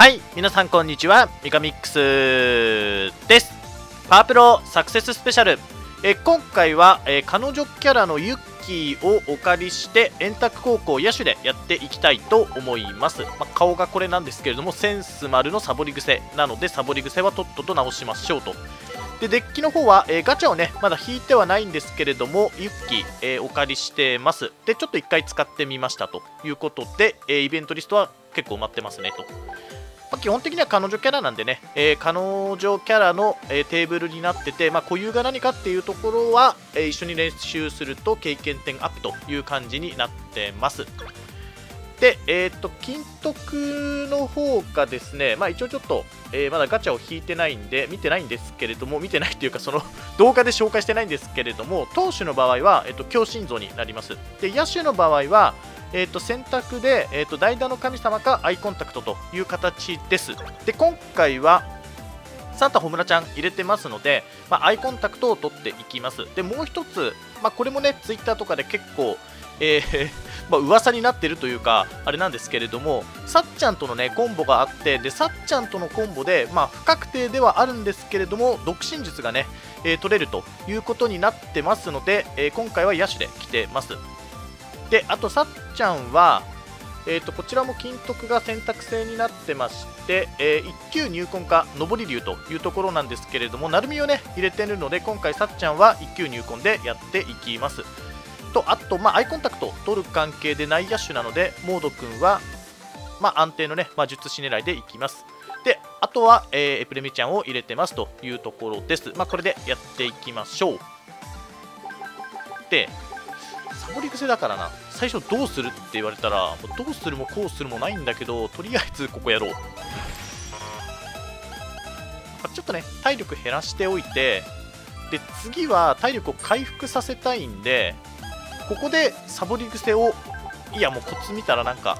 はい、皆さんこんにちは。ミカミックスです。パワプロサクセススペシャル。今回は、彼女キャラのユッキーをお借りして、円卓高校野手でやっていきたいと思います。顔がこれなんですけれども、センス丸のサボり癖なので、サボり癖はとっとと直しましょうと。で、デッキの方は、ガチャをね、まだ引いてはないんですけれども、ユッキー、お借りしてます。で、ちょっと一回使ってみましたということで、イベントリストは結構埋まってますねと。基本的には彼女キャラなんでね、彼女キャラの、テーブルになってて、固有が何かっていうところは、一緒に練習すると経験点アップという感じになってます。で、金徳の方がですね、一応ちょっと、まだガチャを引いてないんで、見てないんですけれども、見てないというか、その動画で紹介してないんですけれども、投手の場合は、強心臓になります。で、野手の場合は、選択で、代打の神様かアイコンタクトという形です。で、今回はサンタホムラちゃん入れてますので、アイコンタクトを取っていきます。で、もう一つ、これもね、ツイッターとかで結構、噂になってるというか、あれなんですけれども、さっちゃんとのね、コンボがあって、で、さっちゃんとのコンボで、不確定ではあるんですけれども、独身術がね、取れるということになってますので、今回は野手で来てます。で、あとさっちゃんは、こちらも金徳が選択制になってまして、1級入魂か上り竜というところなんですけれども、なるみをね入れてるので、今回さっちゃんは1級入魂でやっていきますと。あと、アイコンタクト取る関係で内野手なので、モード君は、安定のね、術師狙いでいきます。で、あとは、エプレミちゃんを入れてますというところです。これでやっていきましょう。で、サボり癖だからな、最初どうするって言われたら、どうするもこうするもないんだけど、とりあえずここやろう。ちょっとね、体力減らしておいて、で、次は体力を回復させたいんで、ここでサボり癖を、もうコツ見たらなんか、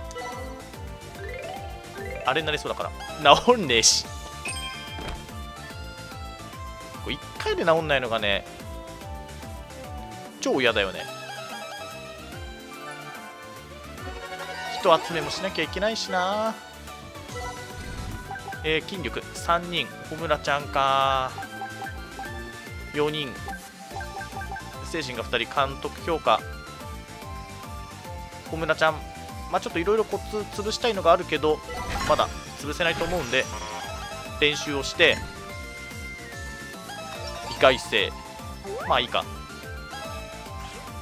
あれになりそうだから、治んねえし。1回で治んないのがね、超嫌だよね。人集めもしなきゃいけないしな。筋力3人、小村ちゃんか4人、精神が2人、監督評価小村ちゃん、ちょっといろいろコツ潰したいのがあるけど、まだ潰せないと思うんで、練習をして意外性、いいか。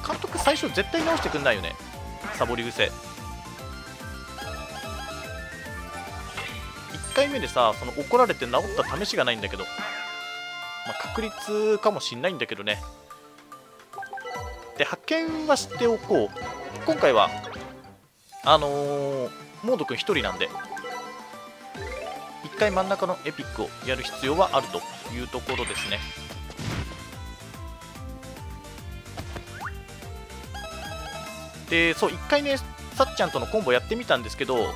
監督最初絶対直してくんないよね、サボり癖。1回目でさ、その怒られて治った試しがないんだけど、確率かもしんないんだけどね。で、派遣はしておこう。今回はモード君1人なんで、1回真ん中のエピックをやる必要はあるというところですね。で、そう、1回ね、さっちゃんとのコンボやってみたんですけど、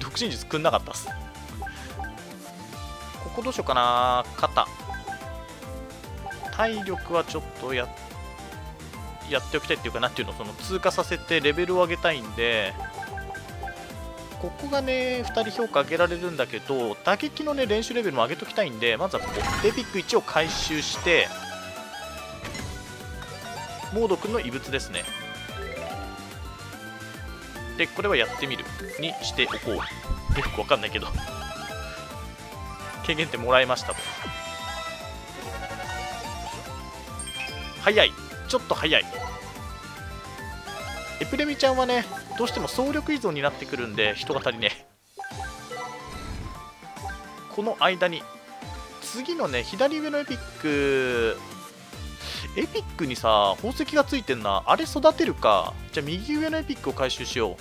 独身術くんなかったっす。ここどうしようかな。肩、体力はちょっとやっておきたいっていうか、なんていうの、その通過させてレベルを上げたいんで、ここがね、2人評価上げられるんだけど、打撃のね、練習レベルも上げときたいんで、まずはここエピック1を回収して、モード君の異物ですね。で、これはやってみるにしておこう。よくわかんないけど経験ってもらいましたと。早い、ちょっと早い。エプレミちゃんはね、どうしても総力依存になってくるんで、人が足りねえ。この間に次のね、左上のエピックにさ、宝石がついてんな。あれ育てるか。じゃあ右上のエピックを回収しよ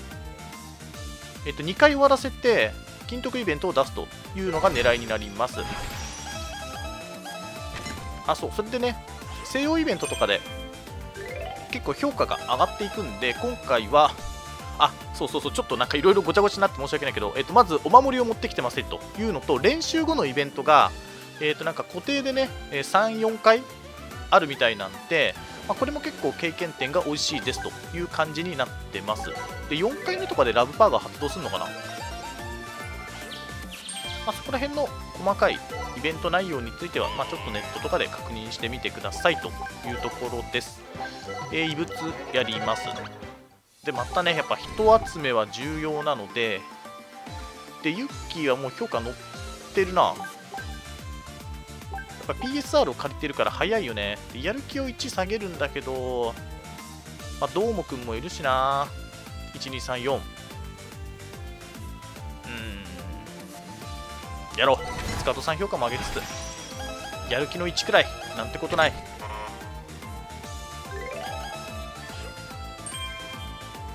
う。2回終わらせて金徳イベントを出すというのが狙いになります。そう、それでね、西洋イベントとかで結構評価が上がっていくんで、今回は、そう、ちょっとなんかいろいろごちゃごちゃになって申し訳ないけど、まずお守りを持ってきてませんというのと、練習後のイベントが、なんか固定でね、3、4回あるみたいなんで、これも結構経験点が美味しいですという感じになってます。で、4回目とかでラブパワーが発動するのかな。まあ、そこら辺の細かいイベント内容については、まあ、ちょっとネットとかで確認してみてくださいというところです。異物やります。で、またね、やっぱ人集めは重要なので、で、ユッキーはもう評価乗ってるな。やっぱ PSR を借りてるから早いよね。で、やる気を1下げるんだけど、まあ、どーもくんもいるしな。1、2、3、4。やろう。スカートさん評価も上げつつ、やる気の1くらいなんてことない。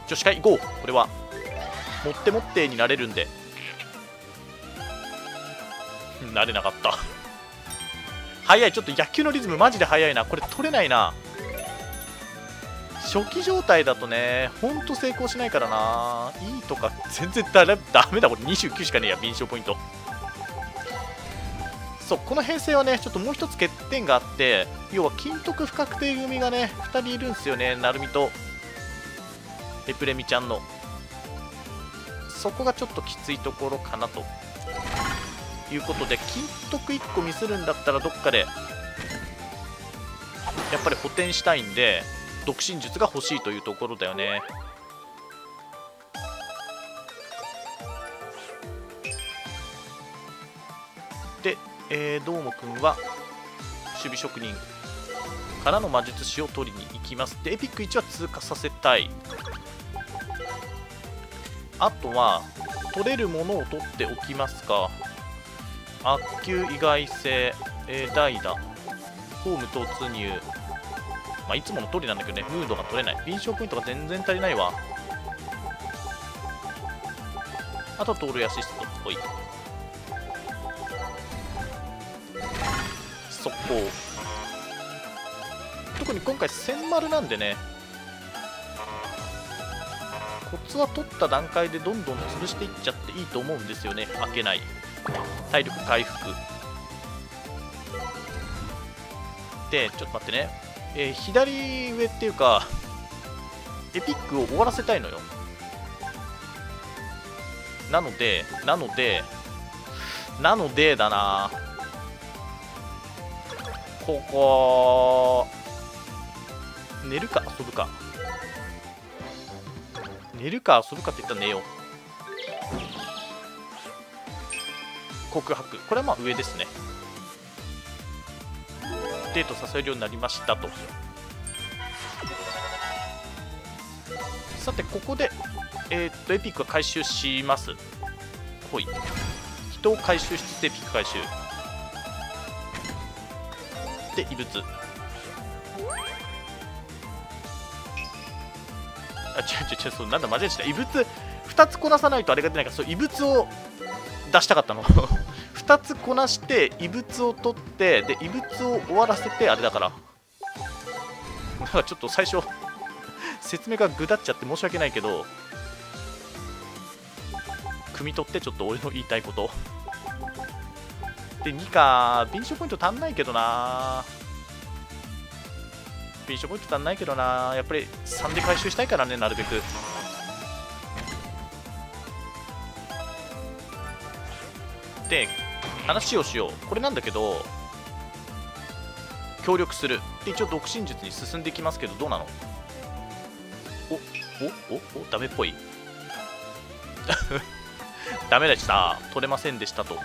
女子会行こう。これは持って持ってになれるんで。なれなかった。早い。ちょっと野球のリズムマジで早いな。これ取れないな。初期状態だとね、ほんと成功しないからな。いいとか全然ダメだ。これ29しかねえや。敏捷ポイント。そう、この編成はね、ちょっともう一つ欠点があって、要は金徳不確定組がね2人いるんですよね。なるみとエプレミちゃんの。そこがちょっときついところかなということで、金徳1個ミスるんだったらどっかでやっぱり補填したいんで、独身術が欲しいというところだよね。で、どーもくんは守備職人からの魔術師を取りに行きます。で、エピック1は通過させたい。あとは取れるものを取っておきますか。悪球、意外性、代打、ホーム突入、まあ、いつもの通りなんだけどね、ムードが取れない。臨床ポイントが全然足りないわ。あとトールやアシストっぽい。速攻。特に今回1000丸なんでね、コツは取った段階でどんどん潰していっちゃっていいと思うんですよね。開けない、体力回復で、ちょっと待ってね、左上っていうかエピックを終わらせたいのよ。なのでだな。ここ寝るか遊ぶか。寝るか遊ぶかっていったら寝よう。告白、これはまあ上ですね。デート誘えるようになりましたと。さてここでエピックは回収します。ほい、人を回収しつつエピック回収で、異物、あ、違うそう、なんだ間違えちゃった。異物2つこなさないとあれが出ないから、そう、異物を出したかったの。2つこなして異物を取って、で異物を終わらせて、あれだからなんかちょっと最初説明がぐだっちゃって申し訳ないけど、汲み取って、ちょっと俺の言いたいことで、2か。敏捷ポイント足んないけどな。敏捷ポイント足んないけどな。やっぱり3で回収したいからね、なるべく。で、話をしよう。これなんだけど、協力する。で、一応独身術に進んでいきますけど、どうなの。お、ダメっぽい。ダメでした。取れませんでしたと。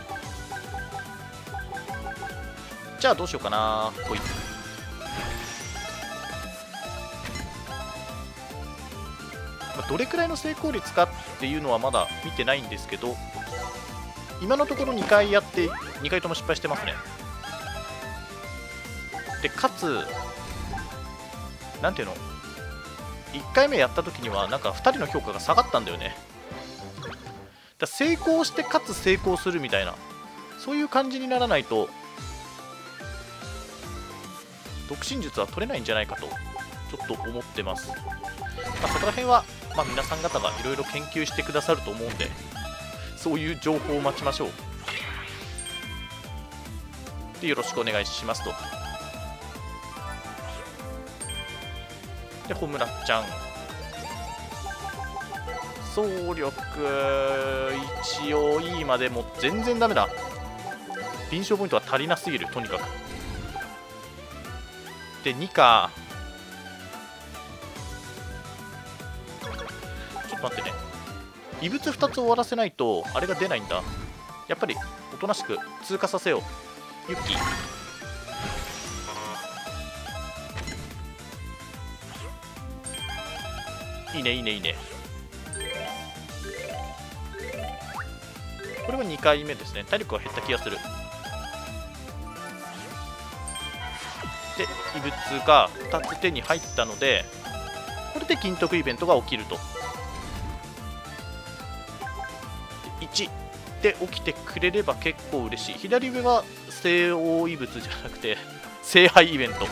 じゃあどうしようかな。ほい、まあ、どれくらいの成功率かっていうのはまだ見てないんですけど、今のところ2回やって2回とも失敗してますね。でかつ、なんていうの、1回目やった時にはなんか2人の評価が下がったんだよね。だ、成功してかつ成功するみたいな、そういう感じにならないと独身術は取れないんじゃないかとちょっと思ってます。まあ、そこら辺は、まあ、皆さん方がいろいろ研究してくださると思うんで、そういう情報を待ちましょう。で、よろしくお願いしますと。で、ホムラちゃん、走力一応いいまでも全然ダメだ。臨床ポイントは足りなすぎる。とにかくで2か。ちょっと待ってね、異物2つ終わらせないとあれが出ないんだ。やっぱりおとなしく通過させよう。ユッキーいいねいいねいいね。これは2回目ですね。体力は減った気がする。で異物が2つ手に入ったので、これで金徳イベントが起きると。1で起きてくれれば結構嬉しい。左上は西欧異物じゃなくて聖杯イベント。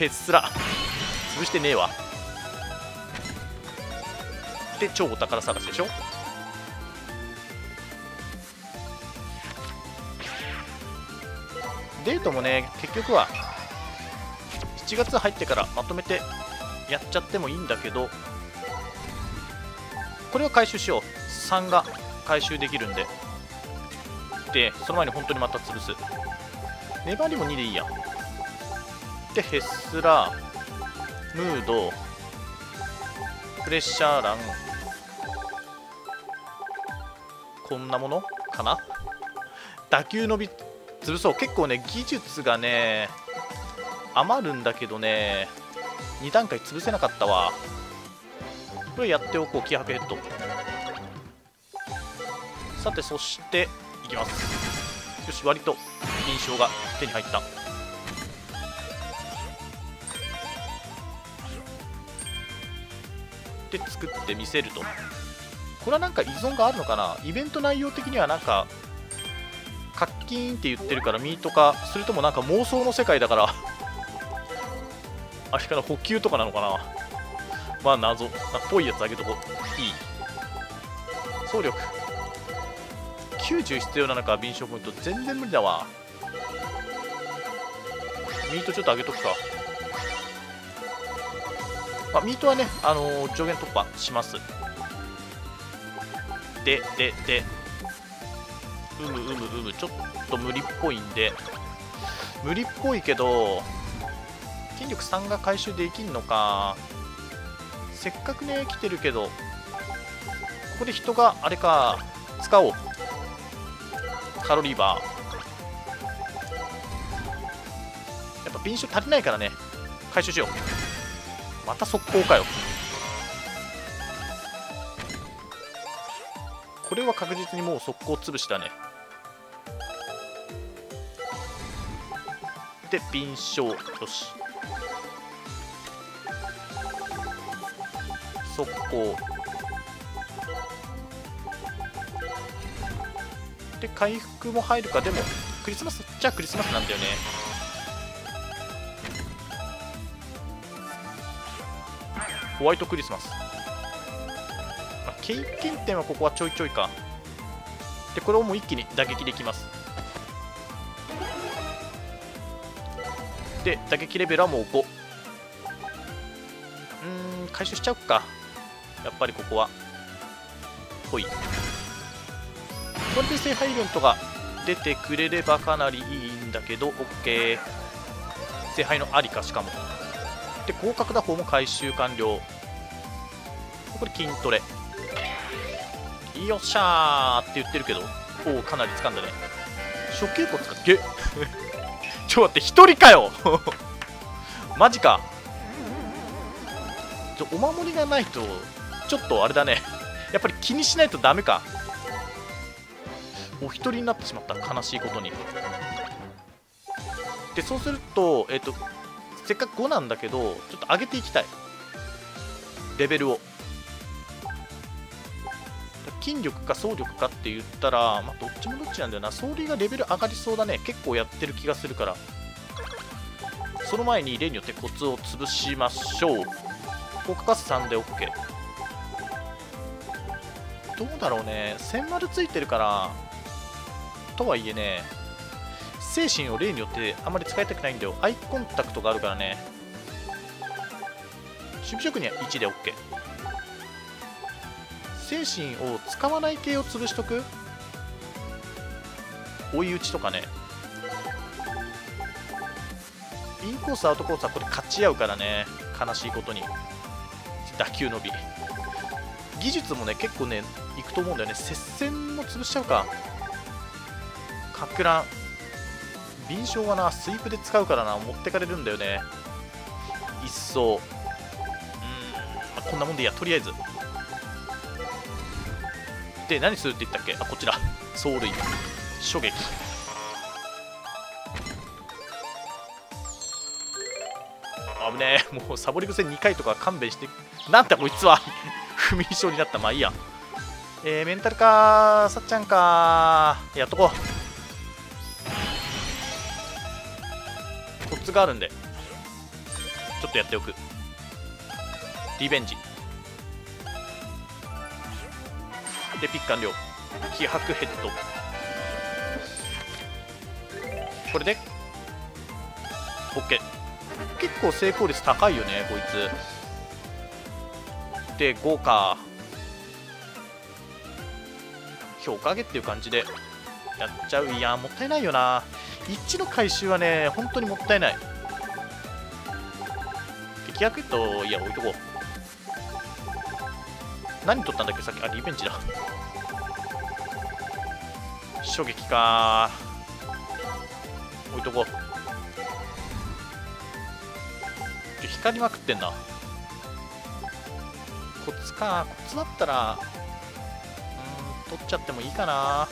へっすら潰してねえわ。で超お宝探しでしょ。デートもね結局は7月入ってからまとめてやっちゃってもいいんだけど、これは回収しよう。3が回収できるんで。でその前に本当にまた潰す。粘りも2でいいや。でヘスラムードプレッシャー欄こんなものかな。打球伸び潰そう。結構ね技術がね余るんだけどね、2段階潰せなかったわ。これやっておこう。気迫ヘッド。さてそしていきます。よし割と印象が手に入った。で作ってみせると。これはなんか依存があるのかな。イベント内容的にはなんかカッキーンって言ってるからミートか、それともなんか妄想の世界だからあれから補給とかなのかな。まあ謎っぽいやつあげとこ。いい総力90必要なのか。敏捷ポイント全然無理だわ。ミートちょっとあげとくか。まあ、ミートはね、上限突破します。で、ちょっと無理っぽいんで、無理っぽいけど、筋力3が回収できんのか。せっかくね、来てるけど、ここで人が、あれか、使おう。カロリーバー。やっぱ、敏捷足りないからね、回収しよう。また速攻かよ。これは確実にもう速攻潰しだね。で敏捷よし速攻で回復も入るか。でもクリスマスっちゃクリスマスなんだよね。ホワイトクリスマス、まあ、経験点はここはちょいちょいか。でこれをもう一気に打撃できます。で打撃レベルはもう5。回収しちゃおっか。やっぱりここはほい。これで聖杯イベントが出てくれればかなりいいんだけど。 OK 聖杯のありか。しかもで広角打法も回収完了。これ筋トレよっしゃーって言ってるけど、おおかなり掴んだね。初級骨かげちょっと待って1人かよマジか。お守りがないとちょっとあれだねやっぱり気にしないとダメか。お一人になってしまった、悲しいことに。でそうするとせっかく5なんだけど、ちょっと上げていきたいレベルを。筋力か走力かって言ったら、まあ、どっちもどっちなんだよな。走塁がレベル上がりそうだね。結構やってる気がするから。その前に例によってコツを潰しましょう。効果カス3で OK。 どうだろうね。1000丸ついてるからとはいえね、精神を例によってあんまり使いたくないんだよ。アイコンタクトがあるからね。守備職には1で OK。精神を使わない系を潰しとく。追い打ちとかね。インコースアウトコースはこれ勝ち合うからね、悲しいことに。打球伸び、技術もね結構ねいくと思うんだよね。接戦も潰しちゃうか。かく乱敏捷はなスイープで使うからな、持ってかれるんだよね一層。まあ、こんなもんでいいや。とりあえずで何するって言ったっけ。あ、こちら走塁初撃。危ねえ、もうサボり癖2回とか勘弁して。なんだこいつは不眠症になった。まあいいや。メンタルかさっちゃんかやっとこう。コツがあるんでちょっとやっておく。リベンジでピック完了。気迫ヘッド、これで OK。 結構成功率高いよねこいつで。5か評価上げっていう感じでやっちゃう。いやもったいないよな。1の回収はね本当にもったいない。気迫ヘッド、いや置いとこう。何取ったんだっけさっき。あ、リベンジだ。衝撃か置いとこう。光りまくってんな。コツか、コツだったら取っちゃってもいいかな。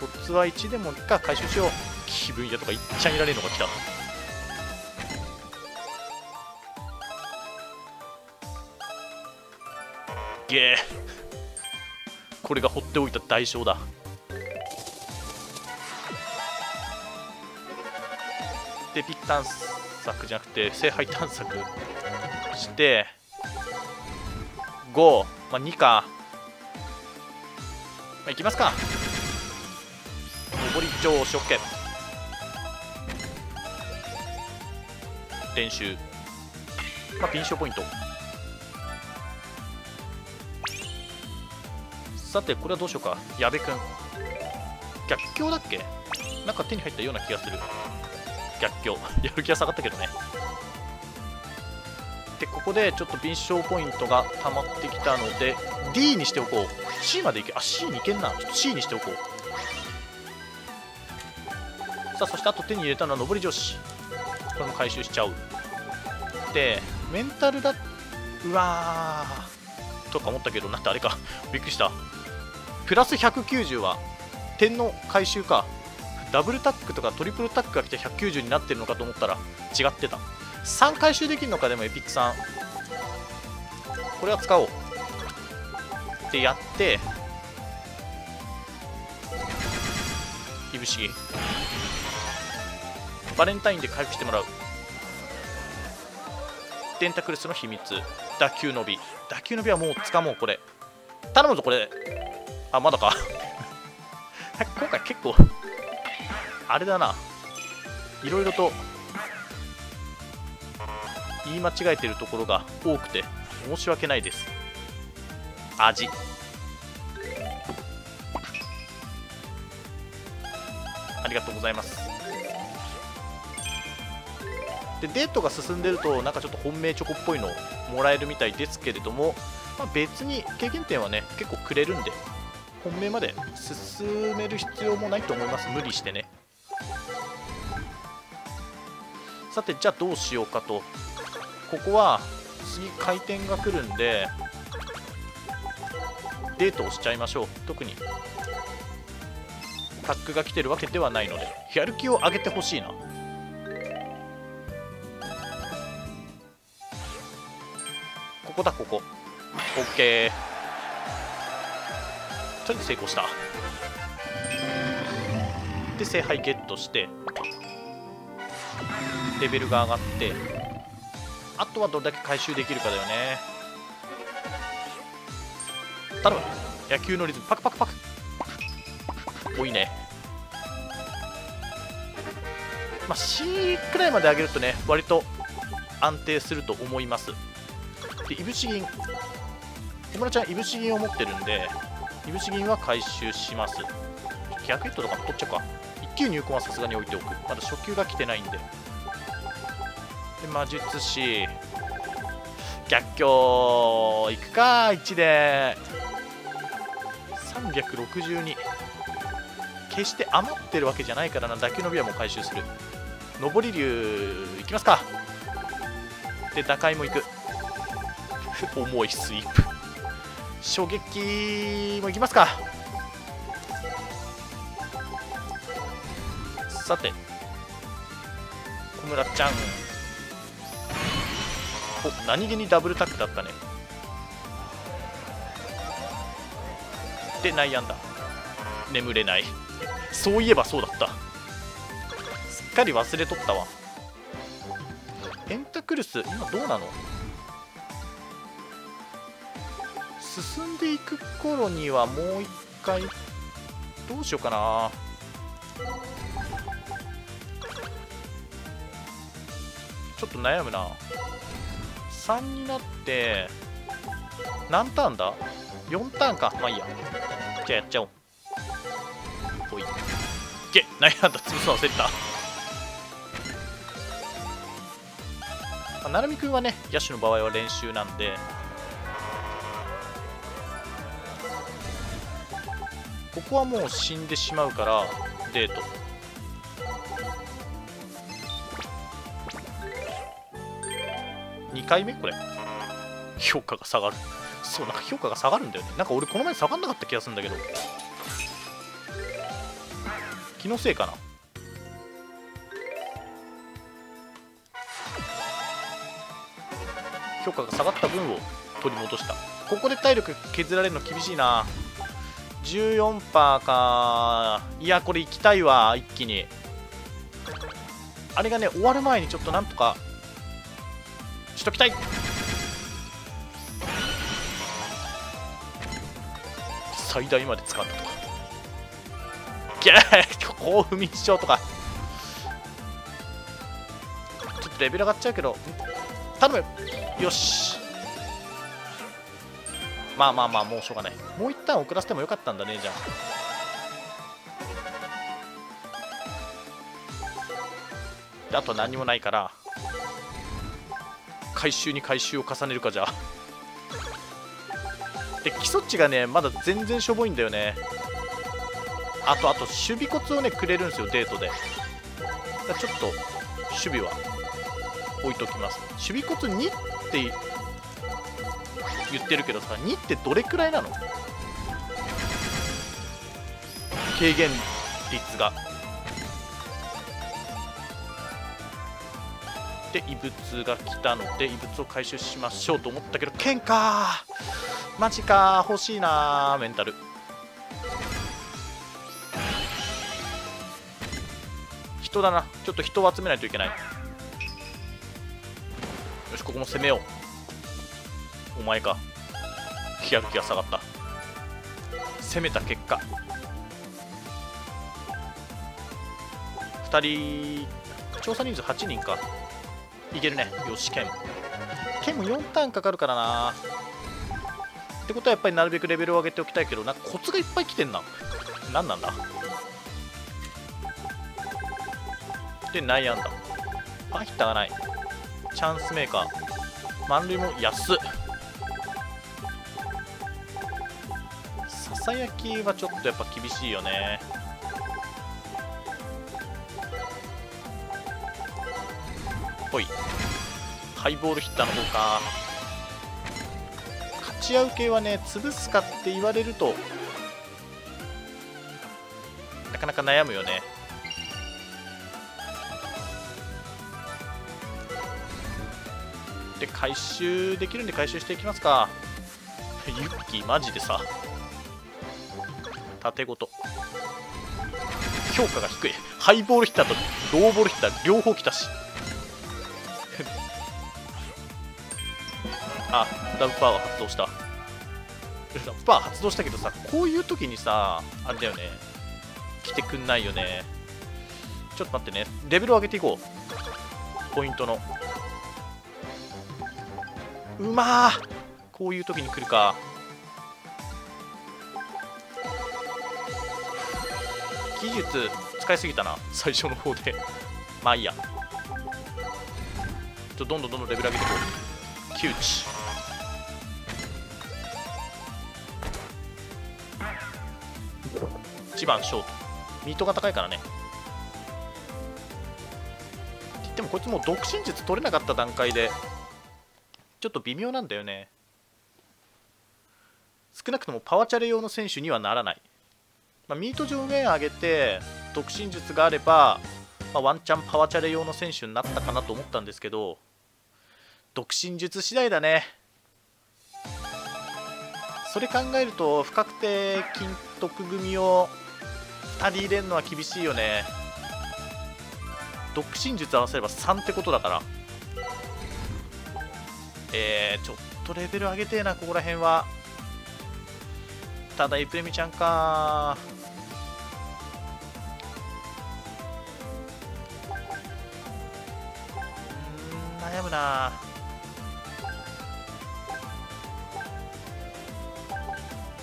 コツは1でもいいか。回収しよう。気分屋とかいっちゃいられるのが来た。これが放っておいた代償だ。でピック探索じゃなくて聖杯探索して5、まあ、2か、まあ、いきますか。上り調子 OK。 練習、まあ、ピン賞ポイント。さてこれはどうしようか。矢部君逆境だっけ。なんか手に入ったような気がする。逆境やる気は下がったけどね。でここでちょっと敏捷ポイントが溜まってきたので D にしておこう。 C までいけ、あ C にいけんな。ちょっと C にしておこう。さあそしてあと手に入れたのは上り上司、これも回収しちゃう。でメンタルだ、うわーとか思ったけど、なんてあれかびっくりした。プラス190は点の回収か。ダブルタックとかトリプルタックが来て190になってるのかと思ったら違ってた。3回収できるのか。でもエピックさんこれは使おうってやって、いぶしぎバレンタインで回復してもらう。デンタクルスの秘密、打球伸び。打球伸びはもうつかもう。これ頼むぞこれ。あ、まだか今回結構あれだな、いろいろと言い間違えてるところが多くて申し訳ないです。味ありがとうございます。でデートが進んでるとなんかちょっと本命チョコっぽいのもらえるみたいですけれども、まあ、別に経験点はね結構くれるんで本命まで進める必要もないと思います。無理してね。さてじゃあどうしようかと。ここは次回転が来るんでデートをしちゃいましょう。特にタックが来てるわけではないのでやる気を上げてほしいな。ここだ、ここ OK。 とりあえず成功した。で聖杯ゲットしてレベルが上がって、あとはどれだけ回収できるかだよね。頼む野球のリズム、パクパクパク。多いね。まあ C くらいまで上げるとね割と安定すると思います。いぶし銀小村ちゃんいぶし銀を持ってるんで、いぶし銀は回収します。100ヒットとか取っちゃうか。1級入魂はさすがに置いておく。まだ初級が来てないんで。で、魔術師逆境いくか。1で362。決して余ってるわけじゃないからな。打球伸びはもう回収する。上り竜いきますか。で、打開もいく。重いスイープ。衝撃もいきますか。さて、小村ちゃん、お、何気にダブルタックだったね。で、内野安打。眠れない。そういえばそうだった。すっかり忘れとったわ。ペンタクルス今どうなの？進んでいく頃にはもう一回どうしようかな。ちょっと悩むな。3になって何ターンだ？ 4 ターンか。まあいいや。じゃあやっちゃおう。おい。いけ、何なんだ、潰すの忘れた。なるみくんはね、野手の場合は練習なんで。ここはもう死んでしまうからデート。2回目これ評価が下がる。そう、なんか評価が下がるんだよね。なんか俺この前下がんなかった気がするんだけど、気のせいかな。評価が下がった分を取り戻した。ここで体力削られるの厳しいな。14% か。いや、これ行きたいわ、一気に。あれがね、終わる前にちょっとなんとかしときたい。最大まで使ったとか。ギャー興奮症とか。ちょっとレベル上がっちゃうけど頼む。よし、まあまあまあ、もうしょうがない。もう一旦遅らせてもよかったんだね。じゃあで、あと何もないから回収に回収を重ねるか。じゃあで、基礎値がねまだ全然しょぼいんだよね。あと守備コツをねくれるんですよ、デートで。だからちょっと守備は置いときます。守備コツ2って言ってるけどさ、2ってどれくらいなの？軽減率が。で、異物が来たので異物を回収しましょうと思ったけど、剣かー。マジかー、欲しいなー、メンタル。人だな。ちょっと人を集めないといけない。よし、ここも攻めよう。お前か。気迫が下がった。攻めた結果2人、調査人数8人か。いけるね。よし、剣も4ターンかかるからな。ってことはやっぱりなるべくレベルを上げておきたいけど、なんかコツがいっぱい来てんな。何なんだ。で、内野安打。あ、ヒッターがない。チャンスメーカー。満塁も安っ。ささやきはちょっとやっぱ厳しいよね。ほい、ハイボールヒッターの方か。勝ち合う系はね、潰すかって言われるとなかなか悩むよね。で、回収できるんで回収していきますか。ユッキーマジでさ、縦ごと評価が低い。ハイボールヒッターとローボールヒッター両方来たしあ、ダブパワー発動した。ダブパワー発動したけどさ、こういう時にさ、あれだよね、来てくんないよね。ちょっと待ってね、レベルを上げていこう。ポイントのうまー、こういう時に来るか。技術使いすぎたな、最初の方で。まあいいや。どんどんレベル上げていこう。窮地。1番ショート。ミートが高いからね。でもこいつもう独身術取れなかった段階でちょっと微妙なんだよね。少なくともパワチャレ用の選手にはならない。まあ、ミート上限上げて独身術があれば、まあ、ワンチャンパワチャレ用の選手になったかなと思ったんですけど、独身術次第だね。それ考えると不確定金得組を2人入れるのは厳しいよね。独身術合わせれば3ってことだから、ちょっとレベル上げてえな、ここら辺は。ただイプレミちゃんか。悩むな。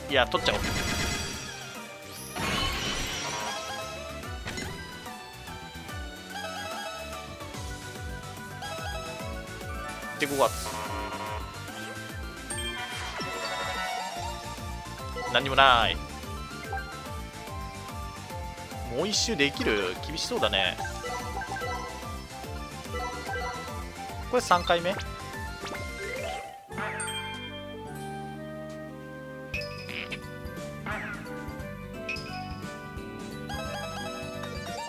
いや、取っちゃおう。で5月、何もない。もう一周できる？厳しそうだね。これ3回目。こ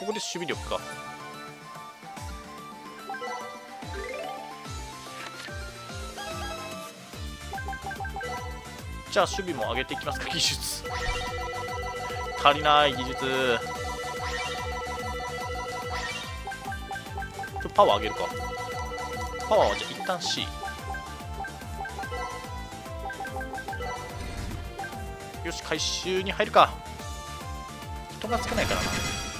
こで守備力か。じゃあ守備も上げていきますか。技術足りない。技術パワー上げるか。パワーはじゃあ一旦 C。 よし、回収に入るか。人が少ないからな。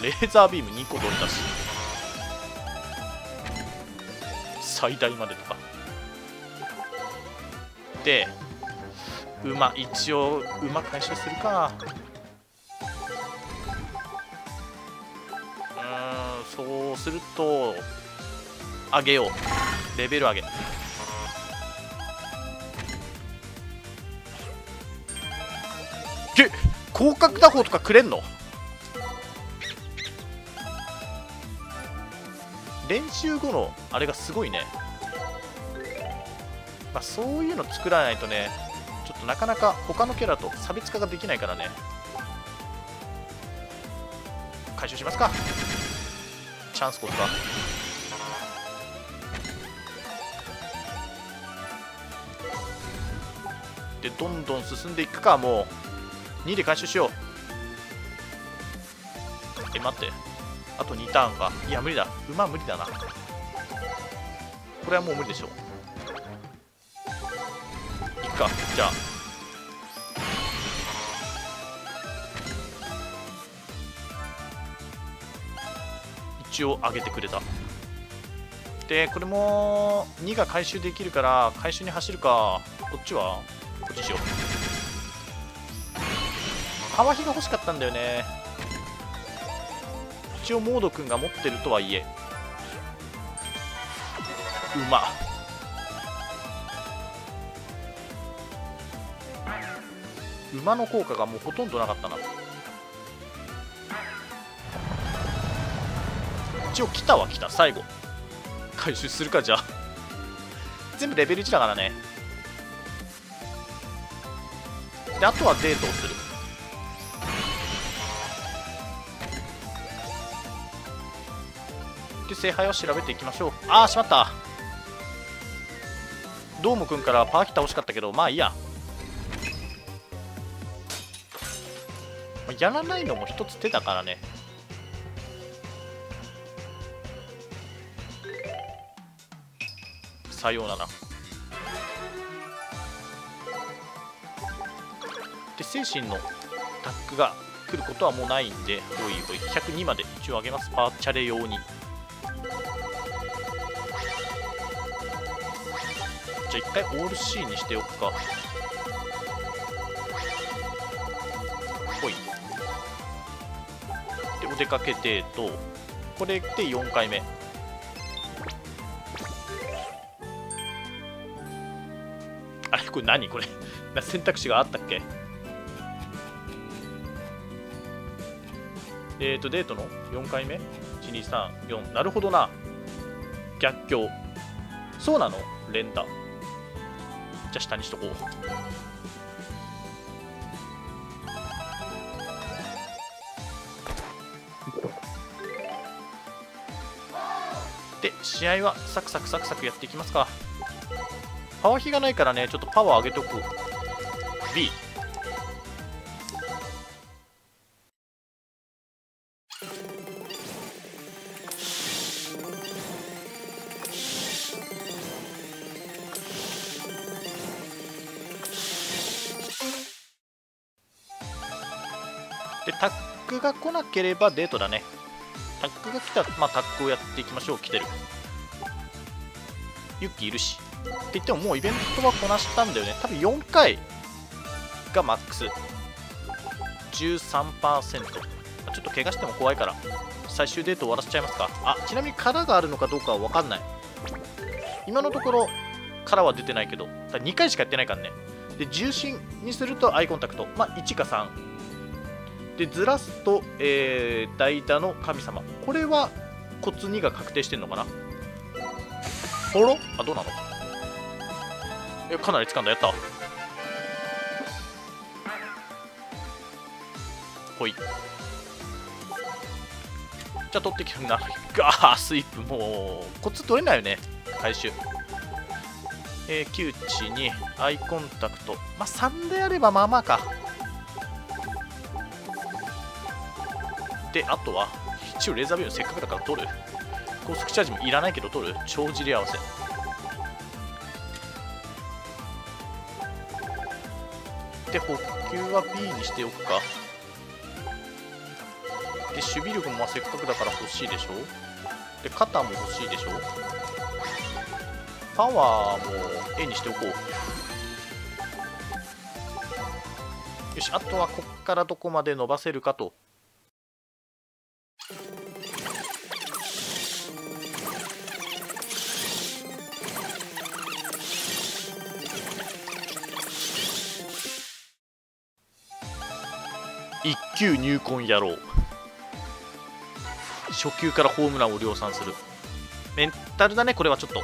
レーザービーム2個取り出し、最大までとかで馬、一応馬回収するか。そうすると上げよう、レベル上げ。広角打法とかくれんの？練習後のあれがすごいね。まあ、そういうの作らないとね、ちょっとなかなか他のキャラと差別化ができないからね。回収しますか。チャンスコースか。でどんどん進んでいくか。もう2で回収しよう。待って、あと2ターンか。いや無理だ、馬無理だな。これはもう無理でしょう。じゃあ一応上げてくれた。でこれも2が回収できるから回収に走るか。こっちはこっちしよう。パワヒが欲しかったんだよね。一応モード君が持ってるとはいえ、うまっ。馬の効果がもうほとんどなかったな。一応来たは来た。最後回収するか。じゃあ全部レベル1だからね。であとはデートをする。で聖杯を調べていきましょう。ああしまった、ドームくんからパワーヒッター欲しかったけど、まあいいや。やらないのも一つ手だからね。さようなら。で精神のタックが来ることはもうないんで、おいおい102まで一応上げます。パワーチャレ用に。じゃあ一回オール C にしておくか。出かけてと、これで4回目。あれこれ何これ選択肢があったっけ。デートの4回目 ?1234。なるほどな。逆境。そうなの連打。じゃあ下にしとこう。で、試合はサクサクサクサクやっていきますか。パワー比がないからね、ちょっとパワー上げとく。 B。で、タックが来なければデートだね。タックが来たら、まあ、タックをやっていきましょう。来てる。ユッキーいるし。って言ってももうイベントはこなしたんだよね。多分4回がマックス。13%。ちょっと怪我しても怖いから、最終デート終わらせちゃいますか。あ、ちなみに殻があるのかどうかは分かんない。今のところ殻は出てないけど、2回しかやってないからね。で、重心にするとアイコンタクト。まあ、1か3。でずらすと、代打の神様。これはコツ2が確定してんのかな。ほろあ、どうなの。え、かなり掴んだ。やった。ほい。じゃあ取ってきるな。ガースイープ。もうコツ取れないよね回収。窮地にアイコンタクト。まあ3であればまあまあか。で、あとは一応レーザービームせっかくだから取る。高速チャージもいらないけど取る。帳尻合わせ。で、補給は B にしておくか。で、守備力もせっかくだから欲しいでしょ。で、肩も欲しいでしょ。パワーも A にしておこう。よし、あとはこっからどこまで伸ばせるかと。1球入魂野郎。初球からホームランを量産するメンタルだね。これはちょっと。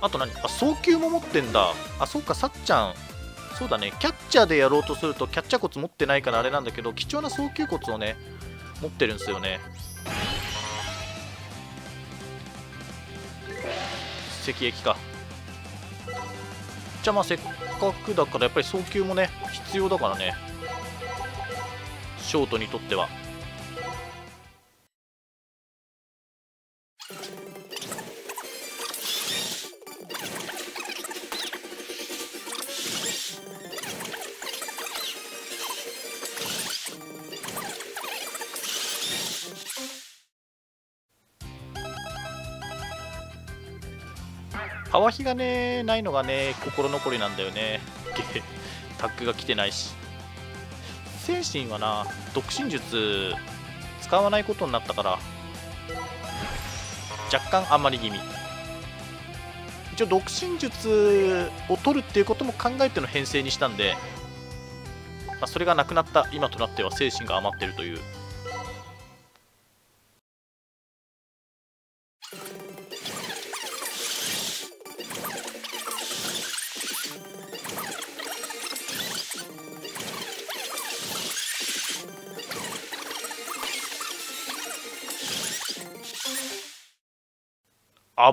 あと何。あ、送球も持ってんだ。あ、そうか、さっちゃん。そうだね、キャッチャーでやろうとするとキャッチャーコツ持ってないからあれなんだけど、貴重な送球コツをね持ってるんですよね。石液か。じゃあまあせっかくだからやっぱり送球もね必要だからね、ショートにとっては。パワヒがねないのがね心残りなんだよね。タッグが来てないし。精神はな、独身術使わないことになったから若干あんまり気味。一応独身術を取るっていうことも考えての編成にしたんで、まあ、それがなくなった今となっては精神が余ってるという。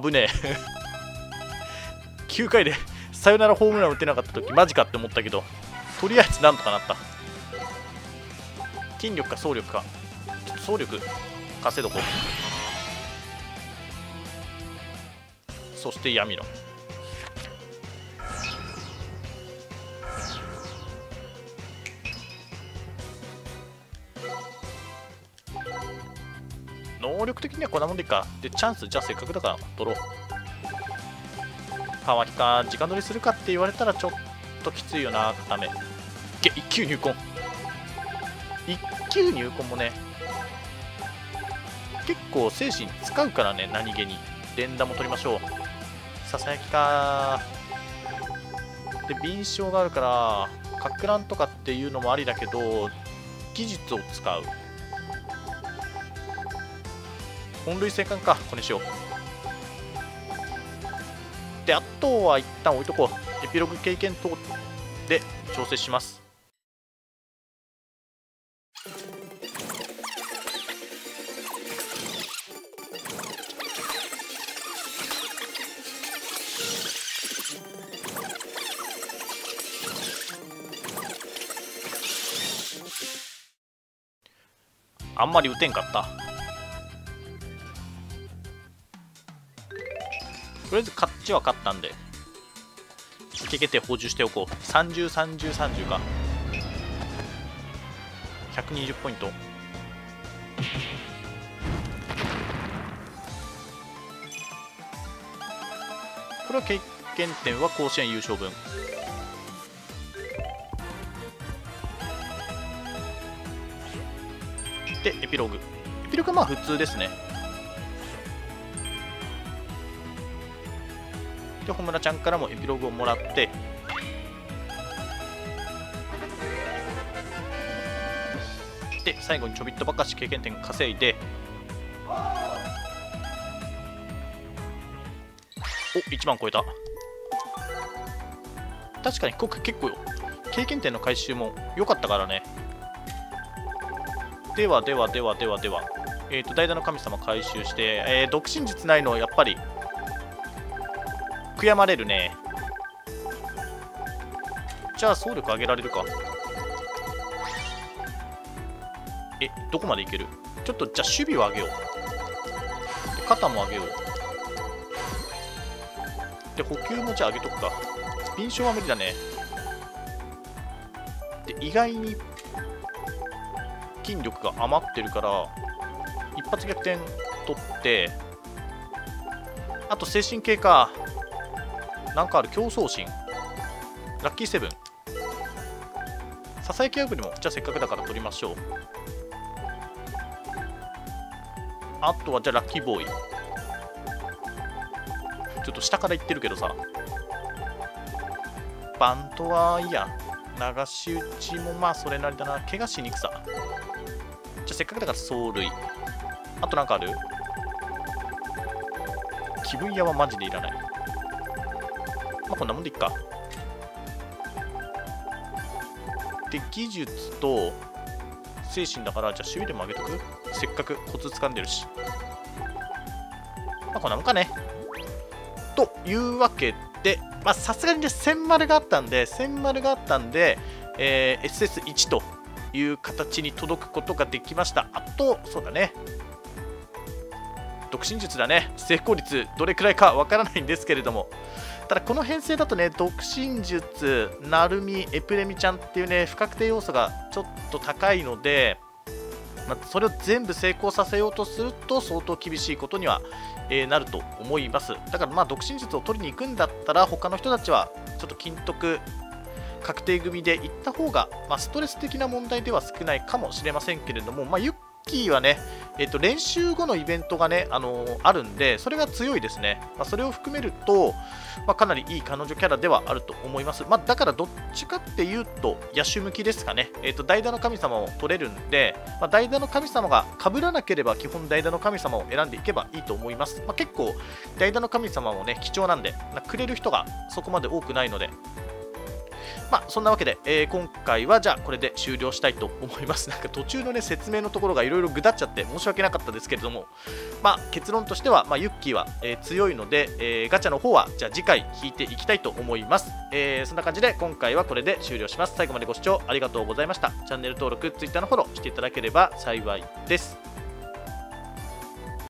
危ねえ。9回でサヨナラホームラン打てなかった時マジかって思ったけど、とりあえずなんとかなった。筋力か走力か。ちょっと走力稼いどこう。そして闇の能力的にはこんなもんでいいか。で、チャンス、じゃあせっかくだから取ろう。パワーヒか。直取りするかって言われたらちょっときついよな。固め。いけ、一球入魂。1級入魂もね、結構精神使うからね、何気に。連打も取りましょう。ささやきかー。で、敏捷があるから、かく乱とかっていうのもありだけど、技術を使う。本類生還か、これにしよう。で、あとは一旦置いとこう。エピログ経験等で調整します。あんまり打てんかった。とりあえず勝ちは勝ったんで受け決定補充しておこう。303030か120ポイント。これは経験点は甲子園優勝分。でエピローグ。エピローグはまあ普通ですね。で穂村ちゃんからもエピローグをもらって、で最後にちょびっとばかし経験点稼いで、お1万超えた。確かに今回結構経験点の回収も良かったからね。では、代打の神様回収して、独身術ないのやっぱり悔やまれるね。じゃあ総力上げられるか。どこまでいける？ちょっとじゃあ守備を上げよう。肩も上げよう。で補給もじゃあ上げとくか。敏捷は無理だね。で意外に筋力が余ってるから一発逆転取って、あと精神系かなんかある。競争心ラッキーセブン。ささやき破りもじゃあせっかくだから取りましょう。あとはじゃあラッキーボーイ。ちょっと下からいってるけどさ、バントはいいや。流し打ちもまあそれなりだな。怪我しにくさ。じゃあせっかくだから走塁。あとなんかある？気分屋はマジでいらない。まあこんなもんでいっか。で技術と精神だから、じゃあ守備でも上げとく。せっかくコツ掴んでるし。まあこんなもんかね。というわけで、まあさすがにね1000丸があったんで、SS1 という形に届くことができました。あとそうだね、独身術だね。成功率どれくらいかわからないんですけれども、ただこの編成だとね、独身術ナルミエプレミちゃんっていうね不確定要素がちょっと高いので、まあ、それを全部成功させようとすると相当厳しいことには、なると思います。だからまあ独身術を取りに行くんだったら他の人たちはちょっと金徳確定組で行った方が、まあ、ストレス的な問題では少ないかもしれませんけれども、まあ、ユッキーはね、練習後のイベントがね、あるんで、それが強いですね。まあ、それを含めると、まあ、かなりいい彼女キャラではあると思います。まあ、だからどっちかっていうと野手向きですかね。代打の神様を取れるんで、まあ、代打の神様が被らなければ基本代打の神様を選んでいけばいいと思います。まあ、結構代打の神様もね貴重なんで、まあ、くれる人がそこまで多くないので。まあそんなわけで、今回はじゃあこれで終了したいと思います。なんか途中のね説明のところがいろいろぐだっちゃって申し訳なかったですけれども、まあ結論としては、まあ、ユッキーは、強いので、ガチャの方はじゃあ次回引いていきたいと思います。そんな感じで今回はこれで終了します。最後までご視聴ありがとうございました。チャンネル登録、Twitter のフォローしていただければ幸いです。